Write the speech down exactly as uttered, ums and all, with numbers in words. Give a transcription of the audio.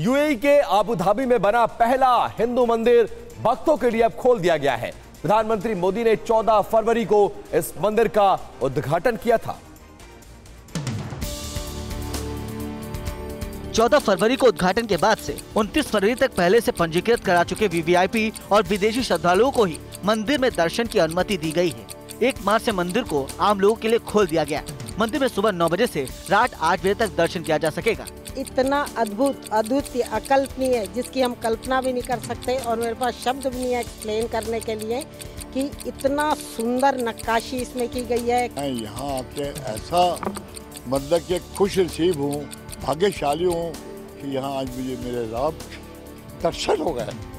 UAE के Abu Dhabi में बना पहला हिंदू मंदिर भक्तों के लिए अब खोल दिया गया है। प्रधानमंत्री मोदी ने चौदह फरवरी को इस मंदिर का उद्घाटन किया था। चौदह फरवरी को उद्घाटन के बाद से उनतीस फरवरी तक पहले से पंजीकृत करा चुके वीवीआईपी और विदेशी श्रद्धालुओं को ही मंदिर में दर्शन की अनुमति दी गई है। एक माह से मंदिर को आम लोगों के लिए खोल दिया गया। मंदिर में सुबह नौ बजे से रात आठ बजे तक दर्शन किया जा सकेगा। इतना अद्भुत, अद्वितीय, अकल्पनीय, जिसकी हम कल्पना भी नहीं कर सकते और मेरे पास शब्द भी नहीं है एक्सप्लेन करने के लिए कि इतना सुंदर नक्काशी इसमें की गई है। मैं यहाँ आके ऐसा मतलब कि खुश नसीब हूँ, भाग्यशाली हूँ कि यहाँ आज मुझे मेरे रब दर्शन हो गए।